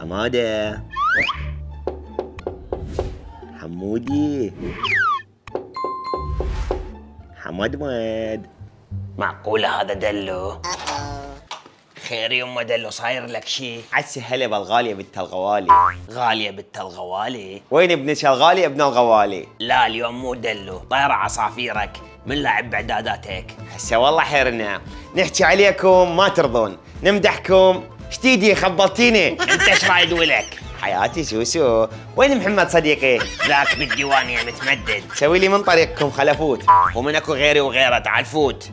حمادة، حمودي، حمدمد. معقولة هذا دلو؟ خير يما دلو، صاير لك شي؟ عسي هلا بالغالية بنت الغوالي. غالية بنت الغوالي؟ وين ابنك الغالي ابن الغوالي؟ لا اليوم مو دلو، طايرة عصافيرك، من لعب بعداداتك. هسه والله حيرنا، نحكي عليكم ما ترضون، نمدحكم شتيدي خبلتيني. انت ايش رايد ولك؟ حياتي سوسو. وين محمد صديقي؟ ذاك بالديوانية متمدد. سوي لي من طريقكم خلفوت، ومن اكو غيري وغيره تعال فوت.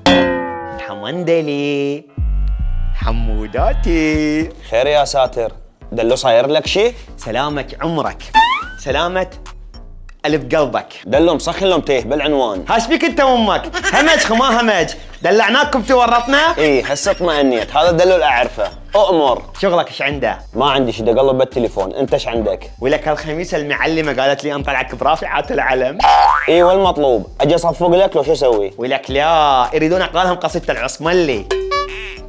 حمندلي، حموداتي. خير يا ساتر، دلو صاير لك شي؟ سلامك عمرك، سلامة قلب قلبك. دلو مسخن لمتيه بالعنوان. هاش بيك انت وامك؟ همج خما همج، دلعناكم تورطنا؟ اي هسه اطمأنيت، هذا دلو اللي اعرفه. اؤمر، شغلك ايش عنده؟ ما عندي شي، اقلب بالتليفون، انت ايش عندك؟ ولك هالخميسه المعلمه قالت لي انطلعك برافعات العلم. اي والمطلوب، اجي اصفق لك لو شو اسوي؟ ولك لا، يريدون اقرالهم قصيده العصملي.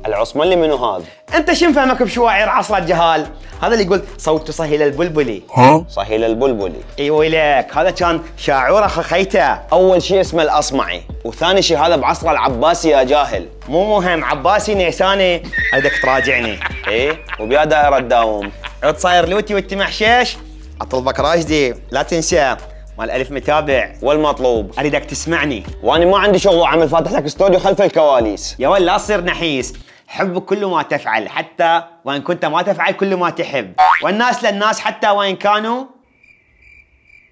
العصملي منو هذا؟ انت شو مفهمك بشواعر عصر الجهال؟ هذا اللي يقول صوت صهيل البلبلي. ها؟ صهيل البلبلي. اي ويلك، هذا كان شاعوره خخيته. اول شيء اسمه الاصمعي، وثاني شيء هذا بعصره العباسي يا جاهل. مو مهم، عباسي نيساني، بدك تراجعني. ايه وبيا دائره تداوم. عد صاير لوتي وانتي محشش، اطلبك راجدي، لا تنسى مال الف متابع. والمطلوب اريدك تسمعني، وانا ما عندي شغل وعمل، فاتح لك استوديو خلف الكواليس. يا ول لا تصير نحيس، حب كل ما تفعل حتى وإن كنت ما تفعل كل ما تحب، والناس للناس حتى وإن كانوا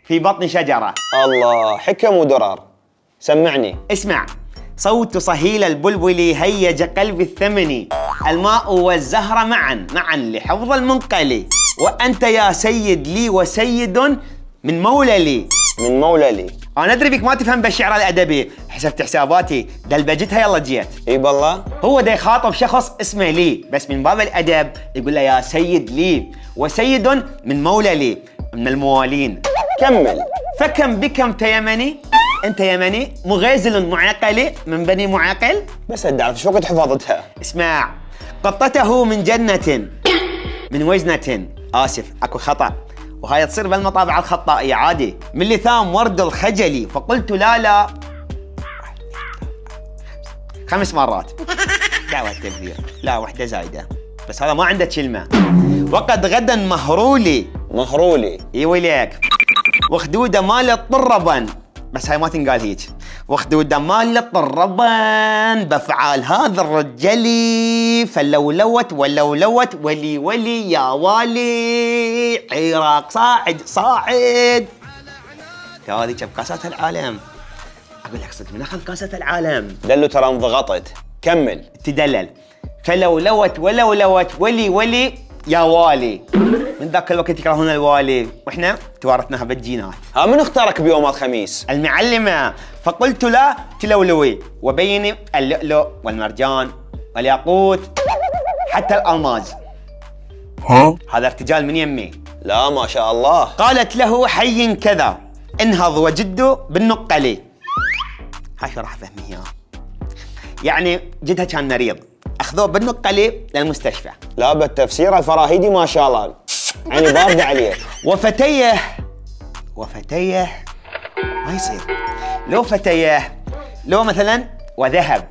في بطن شجرة. الله، حكم ودرر. سمعني، اسمع. صوت صهيل البلبلي هيج قلبي الثمني، الماء والزهرة معا معا لحفظ المنقلي، وأنت يا سيد لي وسيد من موللي. من موللي. انا ادري بك ما تفهم بالشعر الادبي، حسبت حساباتي دلبجتها يلا جيت. اي بالله، هو دا يخاطب شخص اسمه لي، بس من باب الادب يقول له يا سيد لي وسيد من موللي، من الموالين. كمل. فكم بكم تيمني، انت يمني مغازل معقلي من بني معقل. بس ادعي شو قد حفاظتها. اسمع. قطته من جنة من وجنة، اسف اكو خطأ، وهاي تصير بالمطابعة الخطائية عادي. من لثام ورد الخجلي فقلت لا لا 5 مرات. دعوة التكبير، لا وحدة زايدة، بس هذا ما عنده كلمة. وقد غدا مهرولي. مهرولي. اي ويليك. وخدودة مالت طربا، بس هاي ما تنقال هيك. وخدودة مالت طربا بفعال هذا الرجلي، فلولوت ولولوت ولي ولي يا والي، عراق صاعد صاعد. هذه كم كاسات العالم؟ اقول لك صدق من اخذ كاسات العالم. دلو ترى انضغطت، كمل. تدلل. فلولوت ولولوت ولي ولي يا والي، من ذاك الوقت يكرهون الوالي، واحنا توارثناها بالجينات. ها من اختارك بيوم الخميس؟ المعلمه. فقلت لا تلولوي وبيني اللؤلؤ والمرجان والياقوت حتى الالماس. ها؟ هذا ارتجال من يمي. لا ما شاء الله. قالت له حي كذا انهض وجده بالنقلي. هاي شو راح افهم اياها؟ يعني جدها كان مريض، اخذوه بالنقلي للمستشفى. لا بالتفسير الفراهيدي ما شاء الله، عيني باردة عليه. وفتيه، وفتيه ما يصير. لو فتيه، لو مثلا وذهب،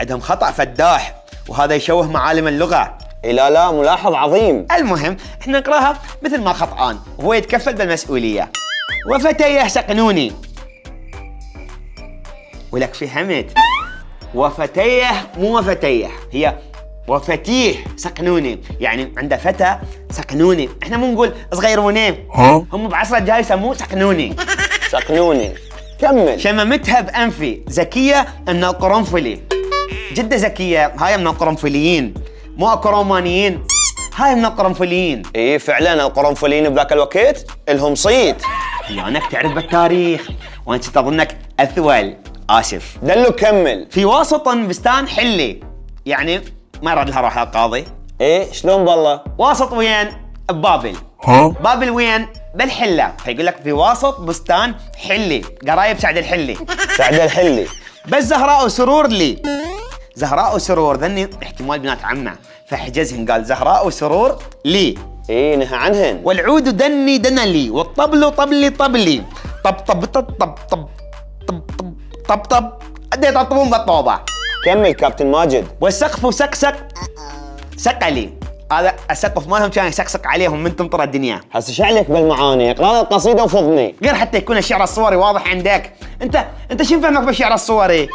عندهم خطأ فداح، وهذا يشوه معالم اللغة. لا لا، ملاحظ عظيم. المهم احنا نقراها مثل ما خطأان، وهو يتكفل بالمسؤولية. وفتيه سقنوني، ولك في همت. وفتيه مو وفتيه، هي وفتيه سقنوني، يعني عنده فتى سقنوني. احنا مو نقول صغيروني، هم بعصر الجاي يسموه سقنوني. سقنوني. كمل. شممتها بانفي، ذكيه من القرنفلي. جده ذكيه، هاي من القرنفليين، مو كرومانيين، هاي من القرنفليين. ايه فعلا القرنفليين بذاك الوقت الهم صيت. لانك تعرف بالتاريخ، وانا كنت اظنك اثول. اسف. دلو كمل. في واسط بستان حلي، يعني ما راد لها روح القاضي. ايه شلون بالله؟ واسط وين؟ ببابل. ها؟ بابل وين؟ بالحله، فيقول لك في واسط بستان حلي، قرايب سعد الحلي. سعد الحلي. بس زهراء وسرور لي. زهراء وسرور ذني احتمال بنات عمه، فحجزهن قال زهراء وسرور لي. اي نهى عنهن. والعود دني دنلي، والطبل طبلي طبلي، طب طب طب طب طب طب طب طب قد يطبطبون بالطوبه. كمل كابتن ماجد. والسقف سقسق سقلي، هذا السقف مالهم كان يسقسق عليهم من تمطر الدنيا. هسه ايش عليك بالمعاني؟ اقرا القصيده وفضني. غير حتى يكون الشعر الصوري واضح عندك، انت شو فهمك بالشعر الصوري؟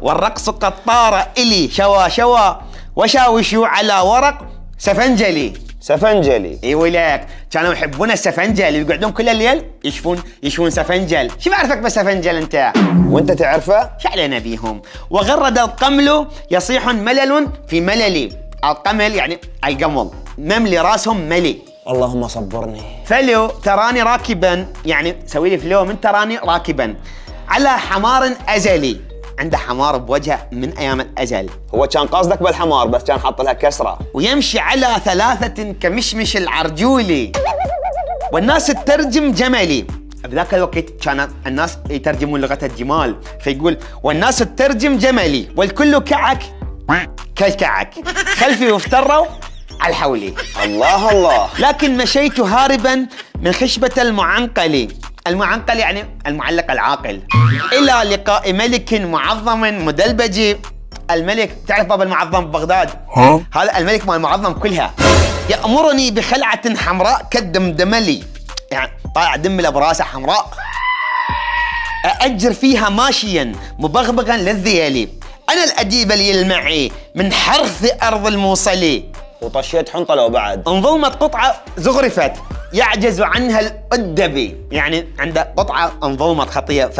والرقص قطاره الي شوا شوا وشاوشوا على ورق سفنجلي. سفنجلي اي ويلك، كانوا يحبون السفنجل، يقعدون كل الليل يشوون سفنجل. شو بعرفك بالسفنجل انت؟ وانت تعرفه؟ شو علينا بيهم؟ وغرد القمل يصيح ملل في مللي. القمل يعني القمل، مملي راسهم ملي. اللهم صبرني. فلو تراني راكبا، يعني سوي لي فلو من تراني راكبا على حمار ازلي. عنده حمار بوجهه من ايام الازل. هو كان قصدك بالحمار بس كان حاط لها كسره. ويمشي على ثلاثه كمشمش العرجولي. والناس تترجم جملي، بذاك الوقت كان الناس يترجمون لغه الجمال، فيقول والناس تترجم جملي والكل كعك كالكعك خلفي وافتروا على حولي. الله الله. لكن مشيت هاربا من خشبه المعنقل. المعنقل يعني المعلق العاقل. إلى لقاء ملك معظم مدلبجي. الملك تعرف باب المعظم ببغداد؟ هذا الملك مال المعظم كلها. يأمرني بخلعة حمراء كالدمدملي، يعني طالع دملة براسه حمراء. أأجر فيها ماشيا مبغبغا للذيالي، أنا الأديب يلمعي من حرث أرض الموصلي. وطشيت حنطة لو بعد. انظلمت قطعة زغرفت يعجز عنها الأدبي، يعني عنده قطعة انظلمت خطية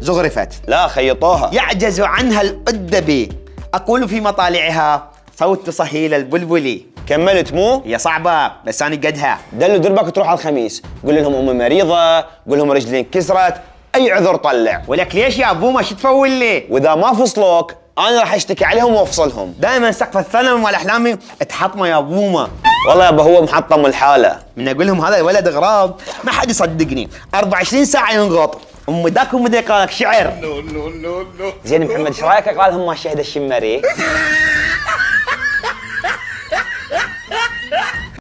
فزغرفت. لا خيطوها. يعجز عنها الأدبي أقول في مطالعها صوت صهيل البلبلي. كملت مو؟ هي صعبة بس أنا قدها. دلو دربك تروح على الخميس، قول لهم أمي مريضة، قول لهم رجلي انكسرت، أي عذر طلع. ولك ليش يا أبو ما شو تفول لي؟ وإذا ما فصلوك أنا راح أشتكي عليهم وأفصلهم. دائما سقف الثلم والأحلامي اتحطمة يا أبوما. والله يابا هو محطم الحالة. من أقول لهم هذا الولد غراب ما حد يصدقني، 24 ساعة ينغط. أم ذاك أم ذاك شعر. زين محمد، إيش رأيك أقرأ لهم ما الشهد الشمري؟